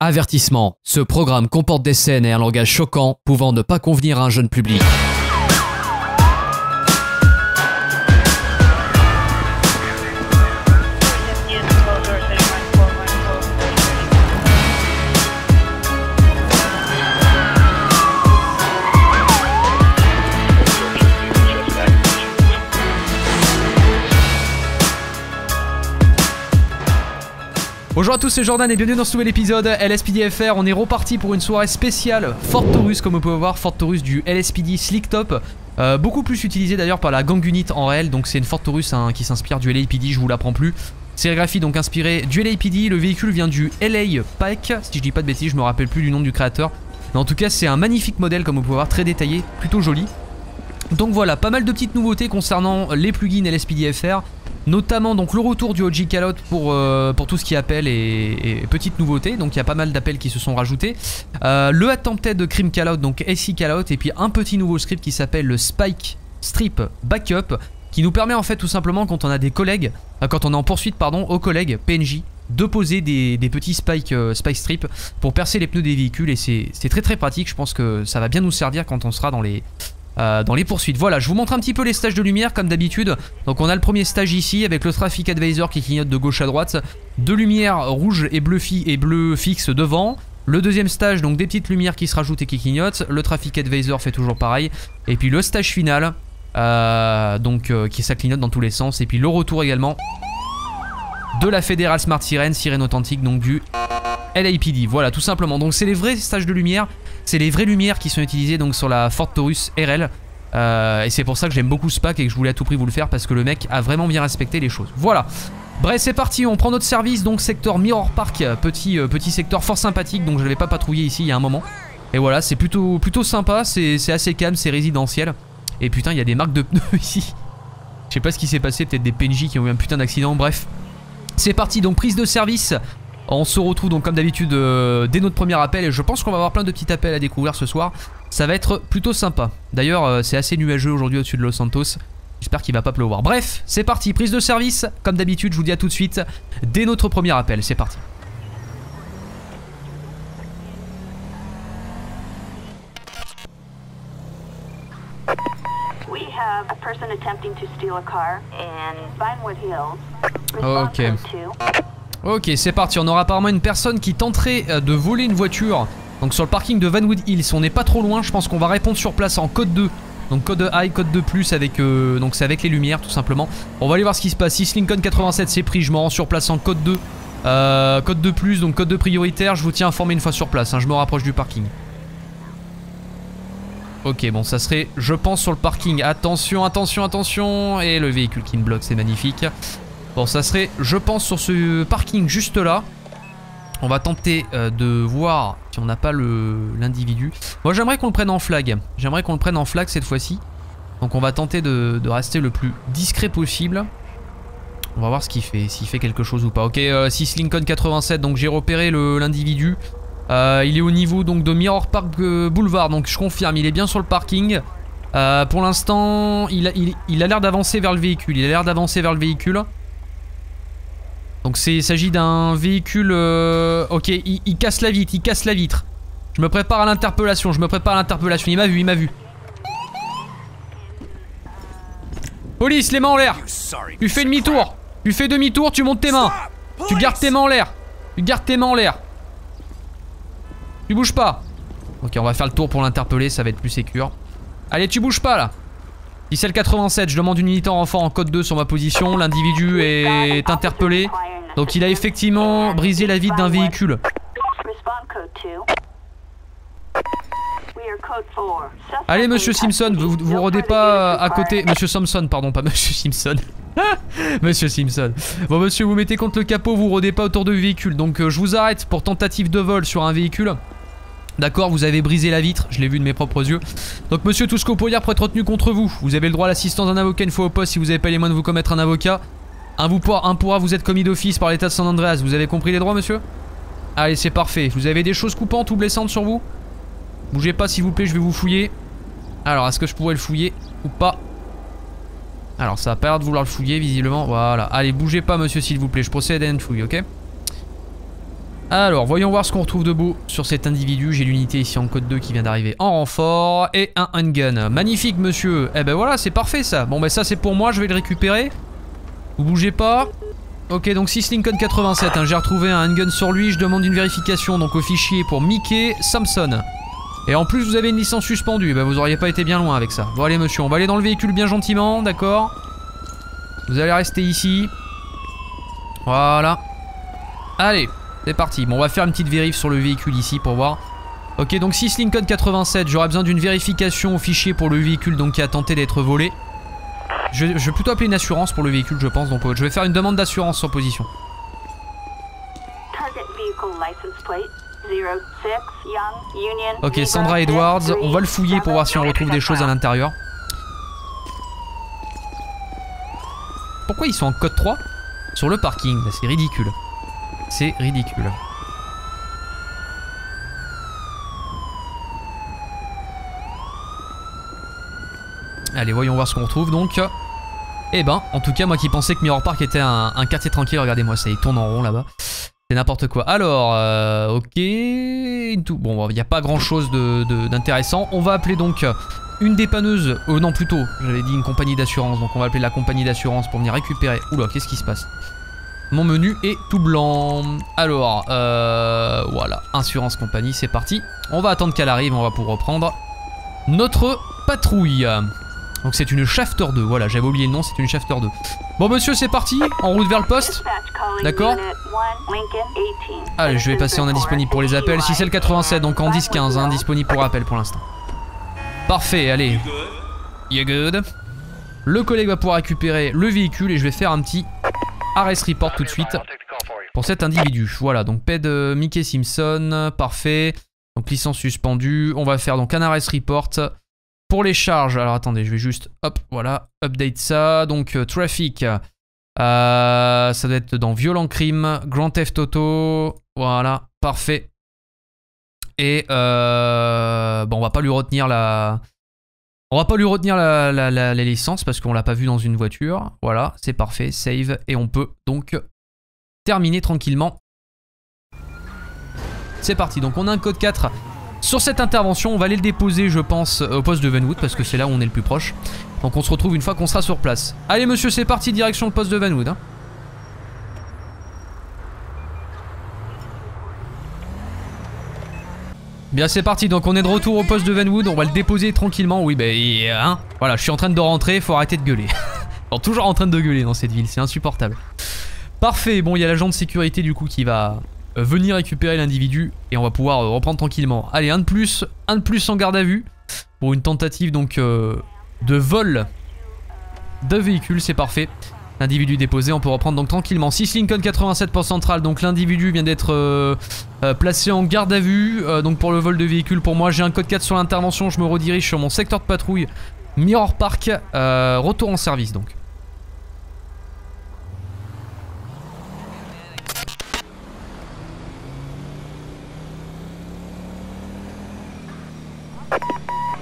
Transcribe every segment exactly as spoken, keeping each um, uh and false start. Avertissement, ce programme comporte des scènes et un langage choquant pouvant ne pas convenir à un jeune public. Bonjour à tous, c'est Jordan et bienvenue dans ce nouvel épisode L S P D F R. On est reparti pour une soirée spéciale Ford Taurus, comme vous pouvez voir, Ford Taurus du L S P D Slick Top. Euh, beaucoup plus utilisé d'ailleurs par la gang unit en réel, donc c'est une Ford Taurus hein, qui s'inspire du L A P D, je vous l'apprends plus. Sérigraphie donc inspirée du L A P D, le véhicule vient du L A Pike, si je dis pas de bêtises, je me rappelle plus du nom du créateur. Mais en tout cas c'est un magnifique modèle comme vous pouvez voir, très détaillé, plutôt joli. Donc voilà, pas mal de petites nouveautés concernant les plugins L S P D F R. Notamment donc le retour du O G Callout pour, euh, pour tout ce qui appelle et, et petites nouveautés. Donc il y a pas mal d'appels qui se sont rajoutés. Euh, le Attempted Crime Callout, donc S C Callout. Et puis un petit nouveau script qui s'appelle le Spike Strip Backup. Qui nous permet en fait tout simplement quand on a des collègues, euh, quand on est en poursuite pardon, aux collègues P N J, de poser des, des petits spike, euh, spike strip pour percer les pneus des véhicules. Et c'est très très pratique, je pense que ça va bien nous servir quand on sera dans les... Euh, dans les poursuites. Voilà, je vous montre un petit peu les stages de lumière comme d'habitude. Donc on a le premier stage ici avec le Traffic Advisor qui clignote de gauche à droite, deux lumières rouge et bleu fi et bleu fixe devant. Le deuxième stage, donc des petites lumières qui se rajoutent et qui clignotent. Le Traffic Advisor fait toujours pareil. Et puis le stage final, euh, donc euh, qui ça clignote dans tous les sens. Et puis le retour également de la Fédérale Smart Sirène, sirène authentique donc du L A P D. Voilà, tout simplement. Donc c'est les vrais stages de lumière. C'est les vraies lumières qui sont utilisées donc sur la Ford Taurus R L. Euh, et c'est pour ça que j'aime beaucoup ce pack et que je voulais à tout prix vous le faire parce que le mec a vraiment bien respecté les choses. Voilà. Bref, c'est parti, on prend notre service, donc secteur Mirror Park, petit, euh, petit secteur fort sympathique, donc je l'avais pas patrouillé ici il y a un moment. Et voilà, c'est plutôt, plutôt sympa, c'est assez calme, c'est résidentiel. Et putain, il y a des marques de pneus ici. Je sais pas ce qui s'est passé, peut-être des P N J qui ont eu un putain d'accident, bref. C'est parti, donc prise de service. On se retrouve donc comme d'habitude euh, dès notre premier appel et je pense qu'on va avoir plein de petits appels à découvrir ce soir. Ça va être plutôt sympa. D'ailleurs euh, c'est assez nuageux aujourd'hui au-dessus de Los Santos. J'espère qu'il va pas pleuvoir. Bref, c'est parti, prise de service. Comme d'habitude, je vous dis à tout de suite dès notre premier appel. C'est parti. We have a person attempting to steal a car in Vinewood Hills. Ok. Ok, c'est parti, on aura apparemment une personne qui tenterait de voler une voiture. Donc sur le parking de Venwood Hills, on n'est pas trop loin, je pense qu'on va répondre sur place en code deux. Donc code high, code deux plus avec, euh, donc c'est avec les lumières tout simplement. On va aller voir ce qui se passe, si Lincoln quatre-vingt-sept c'est pris, je m'en rends sur place en code deux. Euh, code deux plus, donc code deux prioritaire, je vous tiens informé une fois sur place, hein, je me rapproche du parking. Ok, bon ça serait, je pense sur le parking, attention, attention, attention, et le véhicule qui me bloque, c'est magnifique. Bon, ça serait, je pense, sur ce parking juste là. On va tenter euh, de voir si on n'a pas l'individu. Moi, j'aimerais qu'on le prenne en flag. J'aimerais qu'on le prenne en flag cette fois-ci. Donc, on va tenter de, de rester le plus discret possible. On va voir ce qu'il fait, s'il fait quelque chose ou pas. Ok, euh, six Lincoln quatre-vingt-sept, donc j'ai repéré l'individu. Euh, il est au niveau donc de Mirror Park euh, Boulevard, donc je confirme, il est bien sur le parking. Euh, pour l'instant, il a l'air il, il d'avancer vers le véhicule. Il a l'air d'avancer vers le véhicule. Donc il s'agit d'un véhicule... Euh, ok, il, il casse la vitre, il casse la vitre. Je me prépare à l'interpellation, je me prépare à l'interpellation. Il m'a vu, il m'a vu. Police, les mains en l'air. Tu fais demi-tour. Tu fais demi-tour, tu montes tes mains. Tu gardes tes mains en l'air. Tu gardes tes mains en l'air. Tu bouges pas. Ok, on va faire le tour pour l'interpeller, ça va être plus sécure. Allez, tu bouges pas là. Si c'est le quatre-vingt-sept, je demande une unité en renfort en code deux sur ma position. L'individu est interpellé. Donc il a effectivement brisé la vitre d'un véhicule. Allez monsieur Simpson, vous, vous rodez pas à côté. Monsieur Simpson, pardon, pas monsieur Simpson. Monsieur Simpson. Bon monsieur, vous mettez contre le capot, vous rodez pas autour de véhicule. Donc euh, je vous arrête pour tentative de vol sur un véhicule. D'accord, vous avez brisé la vitre, je l'ai vu de mes propres yeux. Donc monsieur, tout ce qu'on peut dire pour être retenu contre vous. Vous avez le droit à l'assistance d'un avocat une fois au poste si vous n'avez pas les moyens de vous commettre un avocat. Un, vous pourra, un pourra vous être commis d'office par l'état de San Andreas. Vous avez compris les droits monsieur? Allez, c'est parfait. Vous avez des choses coupantes ou blessantes sur vous? Bougez pas s'il vous plaît, je vais vous fouiller. Alors, est-ce que je pourrais le fouiller ou pas? Alors, ça a pas l'air de vouloir le fouiller visiblement. Voilà, allez, bougez pas monsieur s'il vous plaît, je procède à une fouille, ok? Alors, voyons voir ce qu'on retrouve debout sur cet individu. J'ai l'unité ici en code deux qui vient d'arriver en renfort. Et un handgun. Magnifique, monsieur. Eh ben voilà, c'est parfait, ça. Bon, ben ça, c'est pour moi. Je vais le récupérer. Vous bougez pas. Ok, donc six Lincoln quatre-vingt-sept. Hein, j'ai retrouvé un handgun sur lui. Je demande une vérification donc au fichier pour Mickey Simpson. Et en plus, vous avez une licence suspendue. Eh ben, vous auriez pas été bien loin avec ça. Bon, allez, monsieur. On va aller dans le véhicule bien gentiment, d'accord? Vous allez rester ici. Voilà. Allez. C'est parti, bon on va faire une petite vérif sur le véhicule ici pour voir. Ok donc six Lincoln quatre-vingt-sept, j'aurais besoin d'une vérification au fichier pour le véhicule donc qui a tenté d'être volé. Je, je vais plutôt appeler une assurance pour le véhicule je pense, donc je vais faire une demande d'assurance sans position. Ok Sandra Edwards, on va le fouiller pour voir si on retrouve des choses à l'intérieur. Pourquoi ils sont en code trois sur le parking, c'est ridicule. C'est ridicule. Allez, voyons voir ce qu'on retrouve donc. Eh ben, en tout cas, moi qui pensais que Mirror Park était un, un quartier tranquille, regardez-moi ça, il tourne en rond là-bas. C'est n'importe quoi. Alors, euh, ok. Tout. Bon, il n'y a pas grand-chose d'intéressant. On va appeler donc une dépanneuse. Euh, non, plutôt, j'avais dit une compagnie d'assurance. Donc, on va appeler la compagnie d'assurance pour venir récupérer. Oula, qu'est-ce qui se passe ? Mon menu est tout blanc. Alors, euh, voilà, assurance compagnie, c'est parti. On va attendre qu'elle arrive, on va pouvoir reprendre notre patrouille. Donc c'est une Shafter deux, voilà, j'avais oublié le nom, c'est une Shafter deux. Bon monsieur, c'est parti, en route vers le poste. D'accord. Allez, je vais passer en indisponible pour les appels. Si c'est le quatre-vingt-sept, donc en dix quinze, hein, disponible pour appel pour l'instant. Parfait, allez. You're good. Le collègue va pouvoir récupérer le véhicule et je vais faire un petit... arrest report tout de suite pour cet individu. Voilà, donc paix de Mickey Simpson, parfait. Donc licence suspendue. On va faire donc un arrest report pour les charges. Alors attendez, je vais juste, hop, voilà, update ça. Donc euh, trafic, euh, ça doit être dans violent crime, grand theft auto, voilà, parfait. Et euh, bon, on va pas lui retenir la... On va pas lui retenir la, la, la, la licence parce qu'on l'a pas vu dans une voiture. Voilà, c'est parfait, save. Et on peut donc terminer tranquillement. C'est parti, donc on a un code quatre. Sur cette intervention, on va aller le déposer, je pense, au poste de Venwood parce que c'est là où on est le plus proche. Donc on se retrouve une fois qu'on sera sur place. Allez monsieur, c'est parti, direction le poste de Venwood. Hein. Bien c'est parti, donc on est de retour au poste de Venwood, on va le déposer tranquillement, oui bah et, hein, voilà je suis en train de rentrer, faut arrêter de gueuler. Alors toujours en train de gueuler dans cette ville, c'est insupportable. Parfait, bon il y a l'agent de sécurité du coup qui va euh, venir récupérer l'individu et on va pouvoir euh, reprendre tranquillement. Allez un de plus, un de plus en garde à vue pour une tentative donc euh, de vol de véhicule, c'est parfait. L'individu déposé, on peut reprendre donc tranquillement. six Lincoln quatre-vingt-sept pour centrale, donc l'individu vient d'être euh, euh, placé en garde à vue. Euh, donc pour le vol de véhicule, pour moi j'ai un code quatre sur l'intervention, je me redirige sur mon secteur de patrouille. Mirror Park, euh, retour en service donc.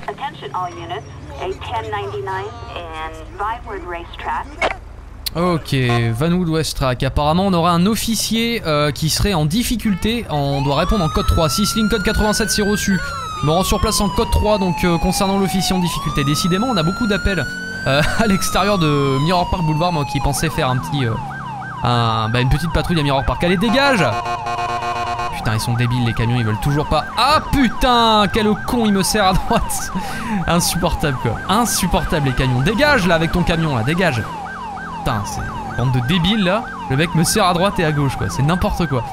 Attention all units, a dix quatre-vingt-dix-neuf and Vinewood racetrack. Ok, Venwood West Track. Apparemment, on aura un officier euh, qui serait en difficulté. On doit répondre en code trois. six Lincoln quatre-vingt-sept, c'est reçu. On me rend sur place en code trois, donc euh, concernant l'officier en difficulté. Décidément, on a beaucoup d'appels euh, à l'extérieur de Mirror Park Boulevard. Moi qui pensais faire un petit. Euh, un, bah, une petite patrouille à Mirror Park. Allez, dégage! Putain, ils sont débiles, les camions, ils veulent toujours pas. Ah putain, quel con, il me serre à droite. Insupportable quoi. Insupportable, les camions. Dégage là avec ton camion là, dégage. Putain, c'est une bande de débiles là. Le mec me serre à droite et à gauche quoi, c'est n'importe quoi.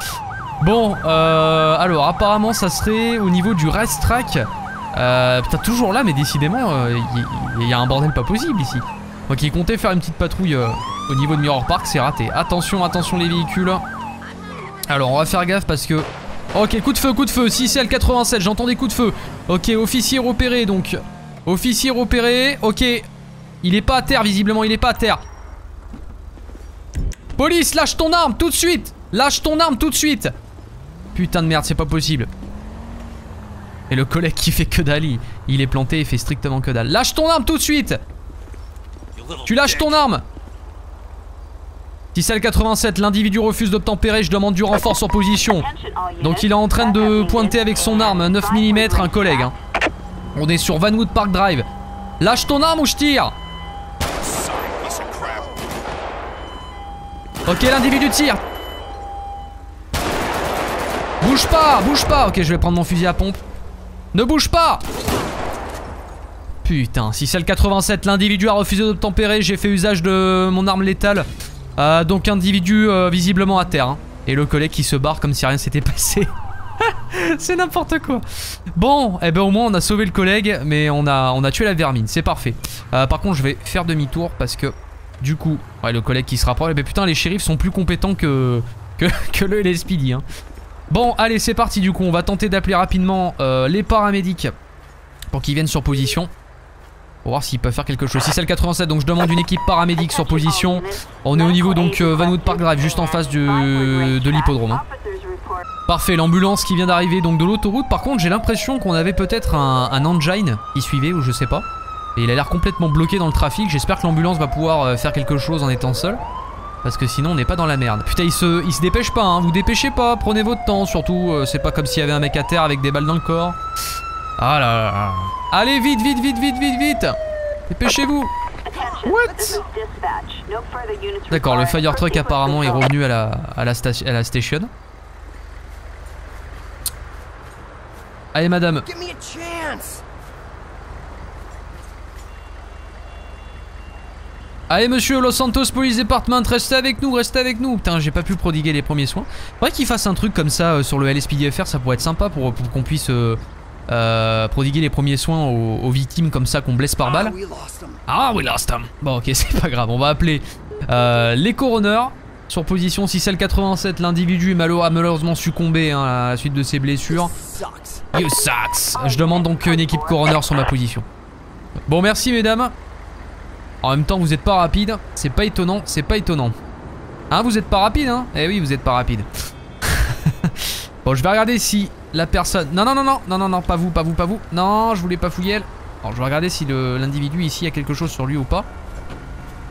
Bon, euh, alors apparemment ça serait au niveau du rest track. Euh, putain, toujours là, mais décidément, il euh, y, y a un bordel pas possible ici. Moi qui comptais faire une petite patrouille euh, au niveau de Mirror Park, c'est raté. Attention, attention les véhicules. Alors on va faire gaffe parce que... Ok, coup de feu, coup de feu, six L quatre-vingt-sept, j'entends des coups de feu. Ok, officier repéré donc. Officier repéré, ok. Il est pas à terre visiblement, il est pas à terre. Police, lâche ton arme tout de suite. Lâche ton arme tout de suite. Putain de merde, c'est pas possible. Et le collègue qui fait que dalle, il, il est planté, il fait strictement que dalle. Lâche ton arme tout de suite. Tu lâches ton arme. Tissel quatre-vingt-sept, l'individu refuse d'obtempérer, je demande du renfort sur position. Donc il est en train de pointer avec son arme, neuf millimètres, un collègue. Hein. On est sur Venwood Park Drive. Lâche ton arme ou je tire. Ok, l'individu tire. Bouge pas, bouge pas. Ok, je vais prendre mon fusil à pompe. Ne bouge pas. Putain, si c'est le quatre-vingt-sept, l'individu a refusé d'obtempérer, j'ai fait usage de mon arme létale. Euh, donc individu euh, visiblement à terre. Hein. Et le collègue qui se barre comme si rien s'était passé. C'est n'importe quoi. Bon, eh ben au moins on a sauvé le collègue, mais on a, on a tué la vermine, c'est parfait. Euh, par contre, je vais faire demi-tour parce que du coup, ouais, le collègue qui se rapproche, mais eh ben, putain, les shérifs sont plus compétents que, que, que le L S P D. Hein. Bon, allez, c'est parti du coup, on va tenter d'appeler rapidement euh, les paramédics pour qu'ils viennent sur position. Pour voir s'ils peuvent faire quelque chose. C'est le quatre-vingt-sept, donc je demande une équipe paramédique sur position. On est au niveau donc euh, Venwood Park Drive, juste en face du, de l'hippodrome. Hein. Parfait, l'ambulance qui vient d'arriver donc de l'autoroute. Par contre, j'ai l'impression qu'on avait peut-être un, un engine qui suivait ou je sais pas. Et il a l'air complètement bloqué dans le trafic. J'espère que l'ambulance va pouvoir euh, faire quelque chose en étant seule. Parce que sinon, on n'est pas dans la merde. Putain, il se, il se dépêche pas, hein. Vous dépêchez pas, prenez votre temps. Surtout, euh, c'est pas comme s'il y avait un mec à terre avec des balles dans le corps. Ah là là. Allez, vite, vite, vite, vite, vite, vite. Dépêchez-vous. What? D'accord, le fire truck apparemment est revenu à la, à la, station, à la station. Allez, madame. Allez, monsieur, Los Santos Police Department, restez avec nous, restez avec nous. Putain, j'ai pas pu prodiguer les premiers soins. Faudrait qu'ils fassent un truc comme ça euh, sur le L S P D F R, ça pourrait être sympa pour, pour qu'on puisse... Euh, Euh, prodiguer les premiers soins aux, aux victimes comme ça qu'on blesse par balle. Ah, we lost them. Bon, ok, c'est pas grave, on va appeler euh, les coroners. Sur position six L quatre-vingt-sept, l'individu est malheureusement succombé hein, à la suite de ses blessures. You sucks. Je demande donc une équipe coroner sur ma position. Bon, merci mesdames. En même temps, vous êtes pas rapide. C'est pas étonnant, c'est pas étonnant. Hein, vous êtes pas rapide, hein. Eh oui, vous êtes pas rapide. Bon, je vais regarder si la personne... Non, non, non, non, non, non, non, pas vous, pas vous, pas vous. Non, je voulais pas fouiller elle. Alors, je vais regarder si l'individu ici a quelque chose sur lui ou pas.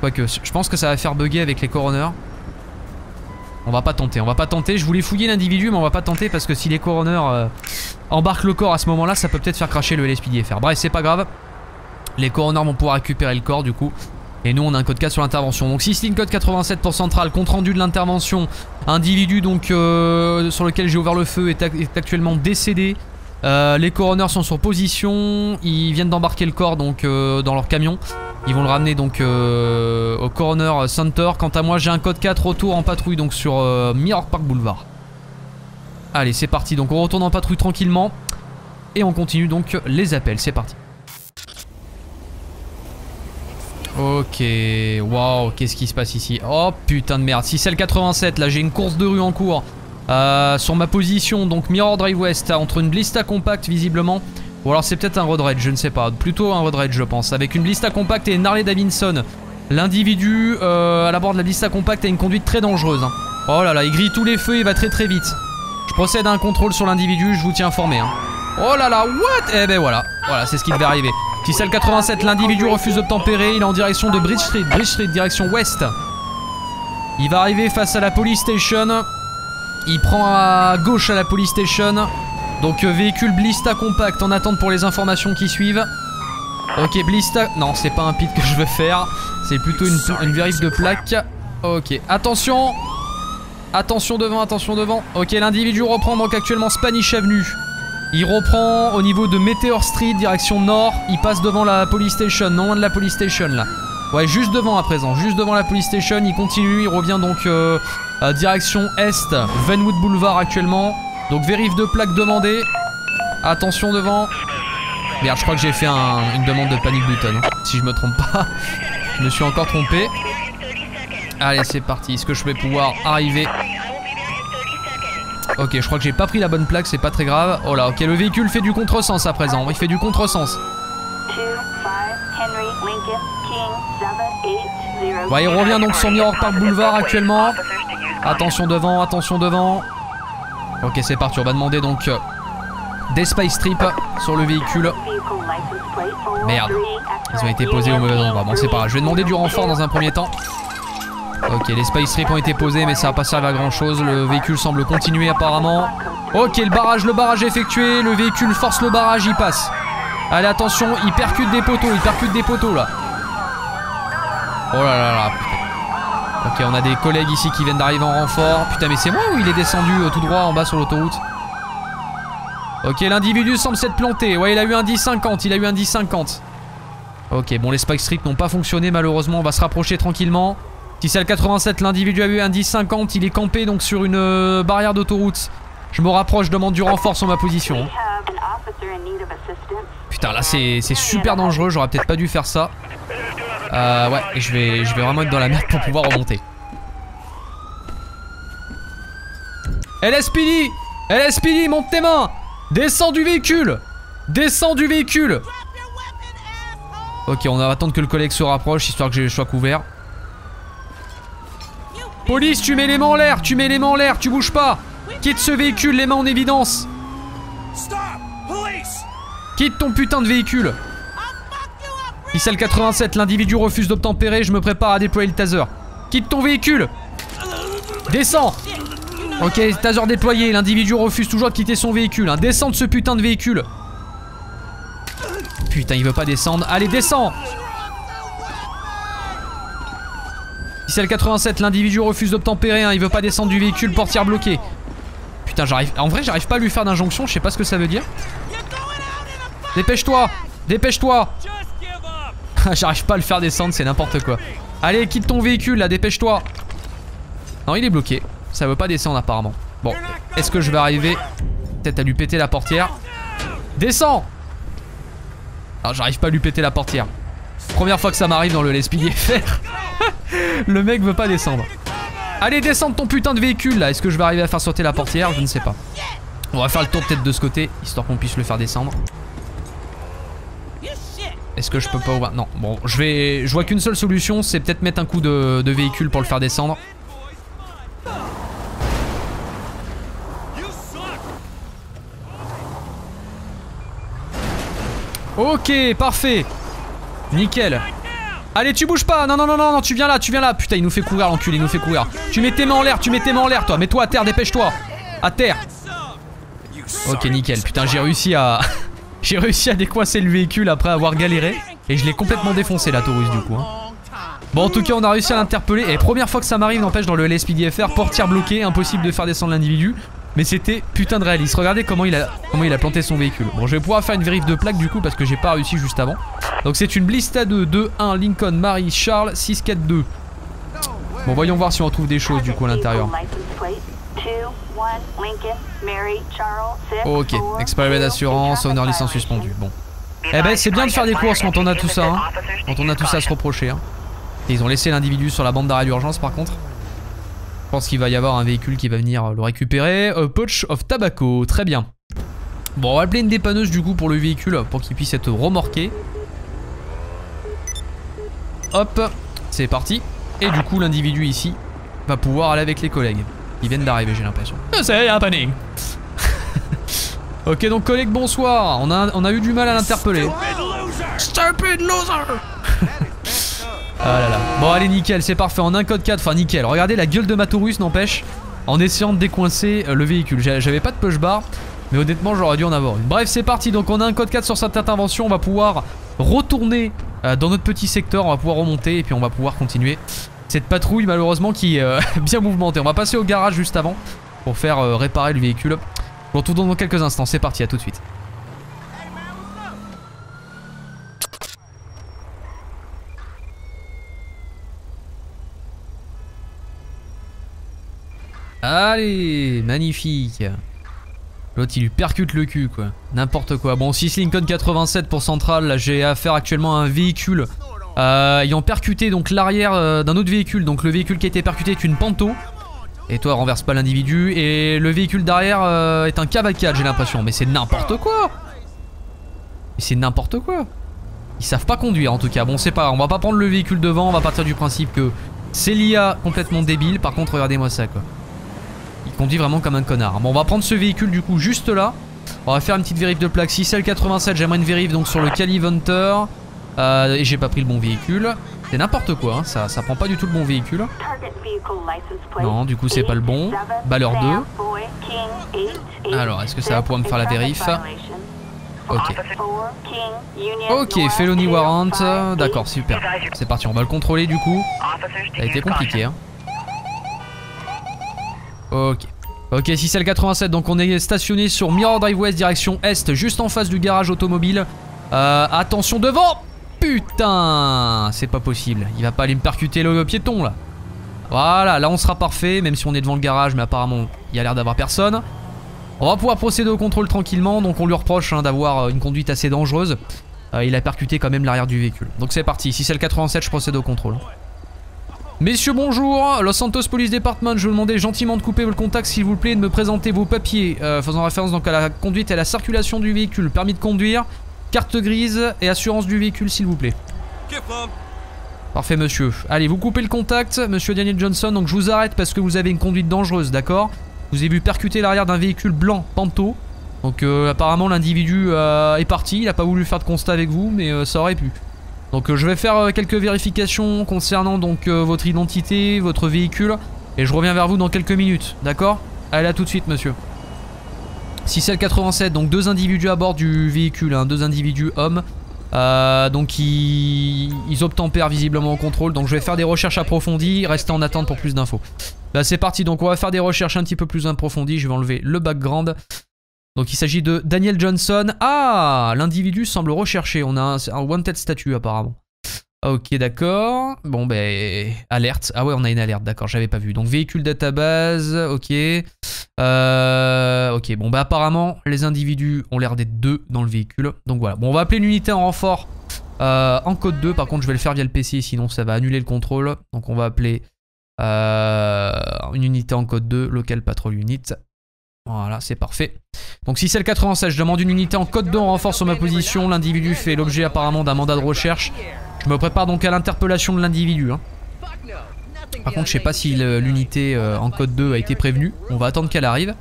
Quoique, je pense que ça va faire bugger avec les coroners. On va pas tenter, on va pas tenter. Je voulais fouiller l'individu, mais on va pas tenter parce que si les coroners euh, embarquent le corps à ce moment-là, ça peut peut-être faire cracher le L S P D F R. Bref, c'est pas grave. Les coroners vont pouvoir récupérer le corps du coup. Et nous on a un code quatre sur l'intervention. Donc six ligne code quatre-vingt-sept pour centrale, compte rendu de l'intervention. Individu donc euh, sur lequel j'ai ouvert le feu est, est actuellement décédé. euh, Les coroners sont sur position. Ils viennent d'embarquer le corps donc euh, dans leur camion. Ils vont le ramener donc euh, au coroner center. Quant à moi j'ai un code quatre retour en patrouille donc sur euh, Mirror Park Boulevard. Allez c'est parti, donc on retourne en patrouille tranquillement. Et on continue donc les appels, c'est parti. Ok, waouh, qu'est-ce qui se passe ici? Oh putain de merde, si c'est le quatre-vingt-sept, là j'ai une course de rue en cours euh, sur ma position, donc Mirror Drive West, entre une Blista Compact visiblement, ou alors c'est peut-être un Road Rage, je ne sais pas, plutôt un Road Rage je pense, avec une Blista Compact et une Harley Davidson. L'individu euh, à la bord de la Blista Compact a une conduite très dangereuse hein. Oh là là, il grille tous les feux, il va très très vite. Je procède à un contrôle sur l'individu, je vous tiens informé hein. Oh là là, what? Eh ben voilà, voilà c'est ce qui devait arriver. Tissel quatre-vingt-sept, l'individu refuse d'obtempérer, il est en direction de Bridge Street, Bridge Street direction ouest. Il va arriver face à la police station. Il prend à gauche à la police station. Donc véhicule Blista Compact en attente pour les informations qui suivent. Ok Blista, non c'est pas un pit que je veux faire, c'est plutôt une, une vérif de plaque. Ok, attention. Attention devant, attention devant. Ok, l'individu reprend donc actuellement Spanish Avenue. Il reprend au niveau de Meteor Street, direction nord. Il passe devant la police station, non loin de la police station là. Ouais, juste devant à présent, juste devant la police station. Il continue, il revient donc euh, à direction est, Venwood Boulevard actuellement. Donc vérif de plaque demandée. Attention devant. Merde, je crois que j'ai fait un, une demande de panic button, hein, si je me trompe pas. Je me suis encore trompé. Allez, c'est parti. Est-ce que je vais pouvoir arriver ? Ok, je crois que j'ai pas pris la bonne plaque, c'est pas très grave. Oh là, ok, le véhicule fait du contresens à présent. Il fait du contresens. Bah, il revient donc sur Mirror Park Boulevard actuellement. Attention devant, attention devant. Ok, c'est parti, on va demander donc euh, des Spike Strip sur le véhicule. Merde, ils ont été posés au mauvais endroit. Bon, c'est pas grave, je vais demander du renfort dans un premier temps. Ok, les Spike Strip ont été posés, mais ça n'a pas servi à grand chose. Le véhicule semble continuer apparemment. Ok, le barrage, le barrage est effectué. Le véhicule force le barrage, il passe. Allez, attention, il percute des poteaux, il percute des poteaux là. Oh là là là. Ok, on a des collègues ici qui viennent d'arriver en renfort. Putain, mais c'est moi ou il est descendu euh, tout droit en bas sur l'autoroute? Ok, l'individu semble s'être planté. Ouais, il a eu un dix cinquante, il a eu un dix cinquante. Ok, bon, les Spike Strip n'ont pas fonctionné malheureusement. On va se rapprocher tranquillement. Si c'est le quatre-vingt-sept, l'individu a eu un dix cinquante. Il est campé donc sur une euh, barrière d'autoroute. Je me rapproche, demande du renfort sur ma position. Putain, là c'est super dangereux. J'aurais peut-être pas dû faire ça. Euh, ouais, je vais, je vais vraiment être dans la merde pour pouvoir remonter. L S P D, L S P D, monte tes mains. Descends du véhicule. Descends du véhicule. Ok, on va attendre que le collègue se rapproche, histoire que je sois couvert. Police, tu mets les mains en l'air. Tu mets les mains en l'air, tu bouges pas. Quitte ce véhicule, les mains en évidence. Quitte ton putain de véhicule. Issel quatre-vingt-sept, l'individu refuse d'obtempérer, je me prépare à déployer le taser. Quitte ton véhicule. Descends. Ok, taser déployé, l'individu refuse toujours de quitter son véhicule. Hein. Descends de ce putain de véhicule. Putain, il veut pas descendre. Allez, descends. Issel quatre-vingt-sept, l'individu refuse d'obtempérer, hein. Il veut pas descendre du véhicule, portière bloquée. Putain, j'arrive. En vrai, j'arrive pas à lui faire d'injonction, je sais pas ce que ça veut dire. Dépêche-toi. Dépêche-toi. J'arrive pas à le faire descendre, c'est n'importe quoi. Allez, quitte ton véhicule là, dépêche-toi. Non, il est bloqué. Ça veut pas descendre apparemment. Bon, est-ce que je vais arriver peut-être à lui péter la portière? Descends. Alors j'arrive pas à lui péter la portière. Première fois que ça m'arrive dans le L S P D F R. Le mec veut pas descendre. Allez, descends ton putain de véhicule là. Est-ce que je vais arriver à faire sauter la portière? Je ne sais pas. On va faire le tour peut-être de ce côté, histoire qu'on puisse le faire descendre. Est-ce que je peux pas ouvrir? Non, bon, je vais. Je vois qu'une seule solution, c'est peut-être mettre un coup de, de véhicule pour le faire descendre. Ok, parfait. Nickel. Allez, tu bouges pas. Non, non, non, non, non, tu viens là, tu viens là. Putain, il nous fait courir l'enculé, il nous fait courir. Tu mets tes mains en l'air, tu mets tes mains en l'air, toi. Mets-toi à terre, dépêche-toi. À terre. Ok, nickel. Putain, j'ai réussi à. J'ai réussi à décoincer le véhicule après avoir galéré. Et je l'ai complètement défoncé la Taurus du coup hein. Bon, en tout cas on a réussi à l'interpeller. Et première fois que ça m'arrive, n'empêche, dans le L S P D F R. Portière bloquée, impossible de faire descendre l'individu. Mais c'était putain de réaliste. Regardez comment il a, comment il a planté son véhicule. Bon, je vais pouvoir faire une vérif de plaque du coup, parce que j'ai pas réussi juste avant. Donc c'est une Blista deux deux un Lincoln Marie Charles six quatre deux. Bon, voyons voir si on retrouve des choses du coup à l'intérieur. Ok, expiry d'assurance, honneur licence suspendue. Bon. Eh ben c'est bien de faire des courses quand on a tout ça hein. Quand on a tout ça à se reprocher hein. Et ils ont laissé l'individu sur la bande d'arrêt d'urgence par contre. Je pense qu'il va y avoir un véhicule qui va venir le récupérer. A pouch of tobacco, très bien. Bon, on va appeler une dépanneuse du coup pour le véhicule, pour qu'il puisse être remorqué. Hop, c'est parti. Et du coup l'individu ici va pouvoir aller avec les collègues. Ils viennent d'arriver, j'ai l'impression. C'est happening. Ok, donc collègue, bonsoir. On a, on a eu du mal à l'interpeller. Stupid loser. Ah là là. Bon, allez, nickel, c'est parfait. En un code quatre, enfin nickel. Regardez la gueule de ma Taurus, n'empêche. En essayant de décoincer le véhicule. J'avais pas de push bar, mais honnêtement, j'aurais dû en avoir une. Bref, c'est parti. Donc, on a un code quatre sur cette intervention. On va pouvoir retourner dans notre petit secteur. On va pouvoir remonter et puis on va pouvoir continuer. Cette patrouille malheureusement qui est euh, bien mouvementée. On va passer au garage juste avant pour faire euh, réparer le véhicule. On retrouve dans quelques instants, c'est parti, à tout de suite. Allez, magnifique. L'autre, il lui percute le cul quoi. N'importe quoi. Bon, six Lincoln quatre-vingt-sept pour Centrale. Là, j'ai affaire actuellement à un véhicule Euh, ayant percuté donc l'arrière euh, d'un autre véhicule. Donc le véhicule qui a été percuté est une Panto. Et toi, renverse pas l'individu. Et le véhicule derrière euh, est un cavacal, j'ai l'impression. Mais c'est n'importe quoi. Mais c'est n'importe quoi. Ils savent pas conduire en tout cas. Bon, c'est pas, on va pas prendre le véhicule devant. On va partir du principe que c'est l'I A complètement débile. Par contre, regardez-moi ça quoi. Il conduit vraiment comme un connard. Bon, on va prendre ce véhicule du coup juste là. On va faire une petite vérif de plaque. six L quatre-vingt-sept, j'aimerais une vérif donc sur le Cali Hunter. Euh, et j'ai pas pris le bon véhicule. C'est n'importe quoi, hein. ça, ça prend pas du tout le bon véhicule. Non, du coup c'est pas le bon. Balleur deux. Alors, est-ce que ça va pouvoir me faire la vérif? Ok. Ok, felony warrant. D'accord, super. C'est parti, on va le contrôler du coup. Ça a été compliqué. Hein. Ok. Ok, si c'est le quatre-vingt-sept, donc on est stationné sur Mirror Drive West, direction Est, juste en face du garage automobile. Euh, attention devant! Putain! C'est pas possible. Il va pas aller me percuter le piéton là. Voilà, là on sera parfait, même si on est devant le garage, mais apparemment il y a l'air d'avoir personne. On va pouvoir procéder au contrôle tranquillement, donc on lui reproche hein, d'avoir une conduite assez dangereuse. Euh, il a percuté quand même l'arrière du véhicule. Donc c'est parti, si c'est le quatre-vingt-sept, je procède au contrôle. Messieurs, bonjour, Los Santos Police Department, je vous demandais gentiment de couper le contact s'il vous plaît et de me présenter vos papiers, euh, faisant référence donc à la conduite et à la circulation du véhicule, permis de conduire, carte grise et assurance du véhicule s'il vous plaît. Parfait monsieur, allez vous coupez le contact, monsieur Daniel Johnson, donc je vous arrête parce que vous avez une conduite dangereuse, d'accord? Je vous ai vu percuter l'arrière d'un véhicule blanc, Panto, donc euh, apparemment l'individu euh, est parti, il n'a pas voulu faire de constat avec vous mais euh, ça aurait pu. Donc euh, je vais faire euh, quelques vérifications concernant donc euh, votre identité, votre véhicule, et je reviens vers vous dans quelques minutes, d'accord? Allez, à tout de suite monsieur. Si c'est le quatre-vingt-sept, donc deux individus à bord du véhicule, hein, deux individus hommes, euh, donc ils, ils obtempèrent visiblement au contrôle, donc je vais faire des recherches approfondies, restez en attente pour plus d'infos. Bah c'est parti, donc on va faire des recherches un petit peu plus approfondies, je vais enlever le background. Donc il s'agit de Daniel Johnson. Ah, l'individu semble recherché. On a un, un wanted statut apparemment. Ok, d'accord. Bon ben, alerte. Ah ouais, on a une alerte, d'accord, j'avais pas vu. Donc véhicule database, ok. Euh, ok, bon bah apparemment, les individus ont l'air d'être deux dans le véhicule. Donc voilà, bon on va appeler l'unité en renfort euh, en code deux. Par contre je vais le faire via le P C, sinon ça va annuler le contrôle. Donc on va appeler euh, une unité en code deux, local patrol unit. Voilà, c'est parfait. Donc si c'est le quatre-vingt-sept, je demande une unité en code deux en renfort sur ma position. L'individu fait l'objet apparemment d'un mandat de recherche. Je me prépare donc à l'interpellation de l'individu. Hein. Par contre, je sais pas si l'unité euh, en code deux a été prévenue. On va attendre qu'elle arrive.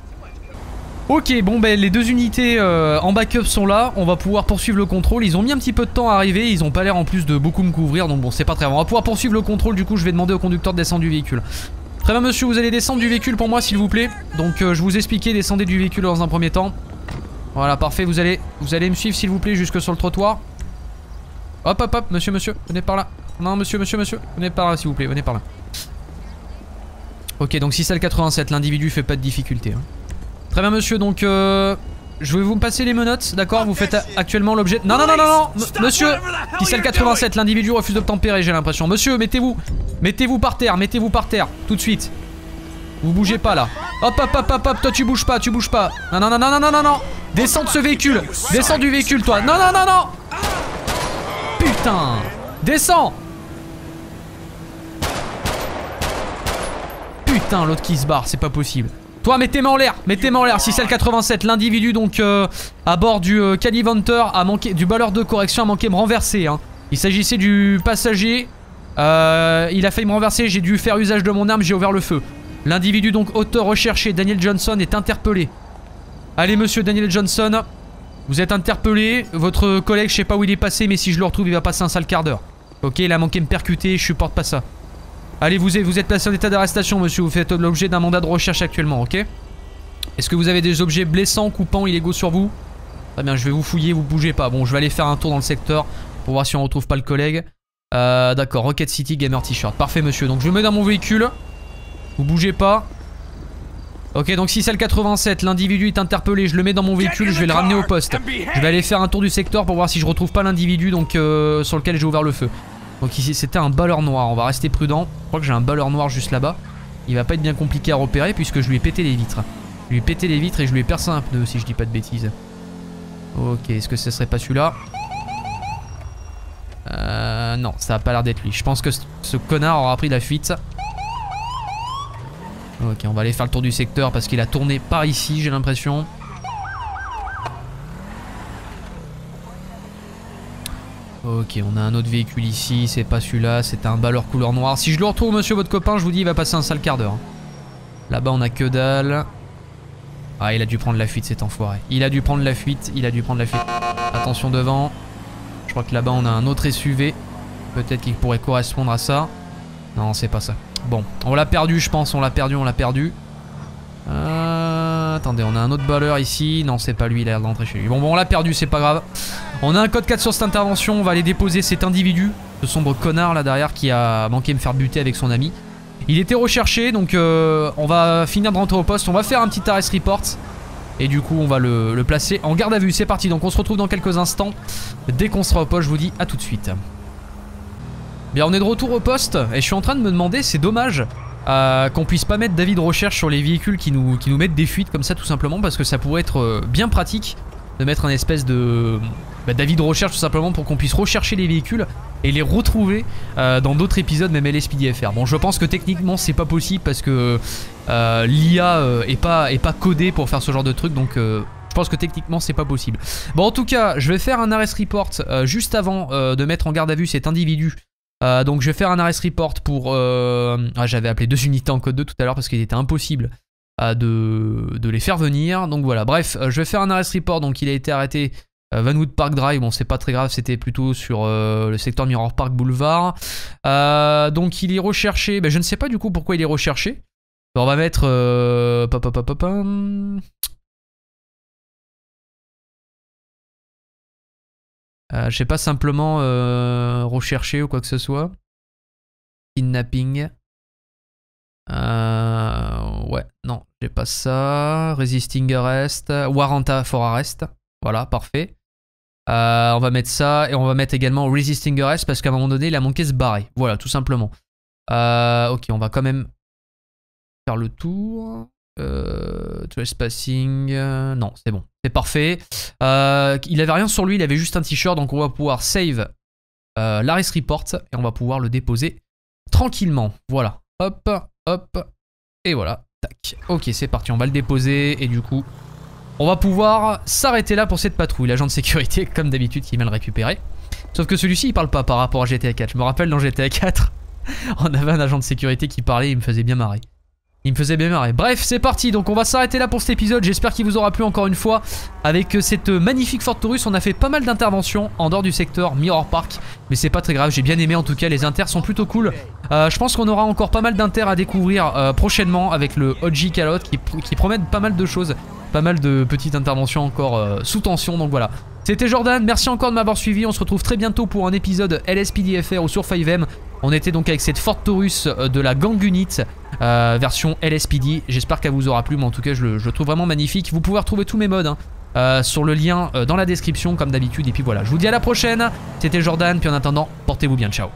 Ok, bon ben les deux unités euh, en backup sont là. On va pouvoir poursuivre le contrôle. Ils ont mis un petit peu de temps à arriver. Ils ont pas l'air en plus de beaucoup me couvrir. Donc bon, c'est pas très grave. On va pouvoir poursuivre le contrôle. Du coup, je vais demander au conducteur de descendre du véhicule. Très bien monsieur, vous allez descendre du véhicule pour moi s'il vous plaît. Donc euh, je vous expliquais, descendez du véhicule dans un premier temps. Voilà, parfait, vous allez vous allez me suivre s'il vous plaît jusque sur le trottoir. Hop hop hop, monsieur monsieur, venez par là. Non monsieur monsieur monsieur, venez par là s'il vous plaît, venez par là. Ok, donc si c'est le quatre-vingt-sept, l'individu fait pas de difficulté. Hein. Très bien monsieur, donc euh, je vais vous passer les menottes, d'accord? Vous faites actuellement l'objet... Non non non non non, monsieur, si c'est le quatre-vingt-sept, l'individu refuse d'obtempérer j'ai l'impression. Monsieur, mettez-vous Mettez-vous par terre, mettez-vous par terre, tout de suite. Vous bougez pas là. Hop hop hop hop hop, toi tu bouges pas, tu bouges pas. Non non non non non non non. Descends de ce véhicule, descends du véhicule toi. Non non non non. Putain, descends. Putain, l'autre qui se barre, c'est pas possible. Toi, mets tes mains en l'air, mets tes mains en l'air. Si c'est le quatre-vingt-sept, l'individu donc euh, à bord du euh, Cali Hunter a manqué, du Balleur de correction a manqué de me renverser. Hein. Il s'agissait du passager. Euh, il a failli me renverser, j'ai dû faire usage de mon arme, j'ai ouvert le feu. L'individu donc auteur recherché, Daniel Johnson, est interpellé. Allez monsieur Daniel Johnson, vous êtes interpellé. Votre collègue, je sais pas où il est passé, mais si je le retrouve il va passer un sale quart d'heure. Ok, il a manqué de me percuter, je supporte pas ça. Allez, vous êtes, vous êtes placé en état d'arrestation monsieur, vous faites l'objet d'un mandat de recherche actuellement, ok? Est-ce que vous avez des objets blessants, coupants, illégaux sur vous? Très bien, je vais vous fouiller, vous bougez pas. Bon, je vais aller faire un tour dans le secteur pour voir si on retrouve pas le collègue. Euh, d'accord, Rocket City Gamer T-shirt. Parfait monsieur, donc je me mets dans mon véhicule. Vous bougez pas. Ok, donc si c'est le quatre-vingt-sept, l'individu est interpellé, je le mets dans mon véhicule, je vais le ramener au poste. Je vais aller faire un tour du secteur pour voir si je retrouve pas l'individu donc euh, sur lequel j'ai ouvert le feu. Donc ici c'était un Balleur noir, on va rester prudent. Je crois que j'ai un Balleur noir juste là-bas. Il va pas être bien compliqué à repérer puisque je lui ai pété les vitres. Je lui ai pété les vitres et je lui ai percé un pneu si je dis pas de bêtises. Ok, est-ce que ce serait pas celui-là? Euh, non, ça a pas l'air d'être lui. Je pense que ce connard aura pris la fuite. Ok, on va aller faire le tour du secteur parce qu'il a tourné par ici, j'ai l'impression. Ok, on a un autre véhicule ici. C'est pas celui-là, c'est un Balleur couleur noire. Si je le retrouve, monsieur, votre copain, je vous dis, il va passer un sale quart d'heure. Là-bas, on a que dalle. Ah, il a dû prendre la fuite, cet enfoiré. Il a dû prendre la fuite, il a dû prendre la fuite. Attention devant. Je crois que là-bas on a un autre S U V. Peut-être qu'il pourrait correspondre à ça. Non, c'est pas ça. Bon, on l'a perdu, je pense. On l'a perdu, on l'a perdu. Euh, attendez, on a un autre balleur ici. Non, c'est pas lui, il a l'air d'entrer chez lui. Bon, bon, on l'a perdu, c'est pas grave. On a un code quatre sur cette intervention. On va aller déposer cet individu, ce sombre connard là derrière qui a manqué de me faire buter avec son ami. Il était recherché, donc euh, on va finir de rentrer au poste. On va faire un petit arrest report. Et du coup, on va le, le placer en garde à vue. C'est parti, donc on se retrouve dans quelques instants. Dès qu'on sera au poste, je vous dis à tout de suite. Bien, on est de retour au poste. Et je suis en train de me demander, c'est dommage euh, qu'on puisse pas mettre d'avis de recherche sur les véhicules qui nous, qui nous mettent des fuites comme ça, tout simplement. Parce que ça pourrait être euh, bien pratique de mettre un espèce de bah, d'avis de recherche, tout simplement, pour qu'on puisse rechercher les véhicules et les retrouver euh, dans d'autres épisodes, même L S P D F R. Bon, je pense que techniquement c'est pas possible parce que euh, l'I A euh, est pas, est pas codée pour faire ce genre de truc, donc euh, je pense que techniquement c'est pas possible. Bon, en tout cas, je vais faire un arrest report euh, juste avant euh, de mettre en garde à vue cet individu. Euh, donc je vais faire un arrest report pour... Euh... Ah, j'avais appelé deux unités en code deux tout à l'heure parce qu'il était impossible euh, de, de les faire venir. Donc voilà, bref, euh, je vais faire un arrest report. Donc il a été arrêté euh, Venwood Park Drive. Bon, c'est pas très grave, c'était plutôt sur euh, le secteur Mirror Park Boulevard. Euh, donc il est recherché... Ben, je ne sais pas du coup pourquoi il est recherché. Alors, on va mettre... Euh... Pa, pa, pa, pa, pa. Euh, je sais pas, simplement euh, recherché ou quoi que ce soit. Kidnapping. Euh, ouais, non, j'ai pas ça. Resisting arrest. Warrant for arrest. Voilà, parfait. Euh, on va mettre ça et on va mettre également resisting arrest parce qu'à un moment donné, il a manqué se barrer. Voilà, tout simplement. Euh, ok, on va quand même faire le tour. Euh, trespassing, euh, non, c'est bon, c'est parfait. Euh, il avait rien sur lui, il avait juste un t-shirt, donc on va pouvoir save euh, l'arrest report et on va pouvoir le déposer tranquillement. Voilà, hop, hop, et voilà, tac. Ok, c'est parti, on va le déposer et du coup, on va pouvoir s'arrêter là pour cette patrouille. L'agent de sécurité, comme d'habitude, qui vient le récupérer. Sauf que celui-ci, il parle pas par rapport à G T A quatre. Je me rappelle dans G T A quatre, on avait un agent de sécurité qui parlait, il me faisait bien marrer. Il me faisait bien marrer. Bref, c'est parti. Donc on va s'arrêter là pour cet épisode. J'espère qu'il vous aura plu encore une fois. Avec cette magnifique Ford Taurus, on a fait pas mal d'interventions en dehors du secteur Mirror Park. Mais c'est pas très grave. J'ai bien aimé en tout cas. Les inters sont plutôt cool. Euh, je pense qu'on aura encore pas mal d'inters à découvrir euh, prochainement avec le O G Callout qui, qui promettent pas mal de choses. Pas mal de petites interventions encore euh, sous tension. Donc voilà. C'était Jordan. Merci encore de m'avoir suivi. On se retrouve très bientôt pour un épisode L S P D F R ou sur cinq M. On était donc avec cette Ford Taurus de la Gang Unit euh, version L S P D. J'espère qu'elle vous aura plu, mais en tout cas je le, je le trouve vraiment magnifique. Vous pouvez retrouver tous mes mods hein, euh, sur le lien euh, dans la description comme d'habitude. Et puis voilà, je vous dis à la prochaine. C'était Jordan, puis en attendant, portez-vous bien, ciao.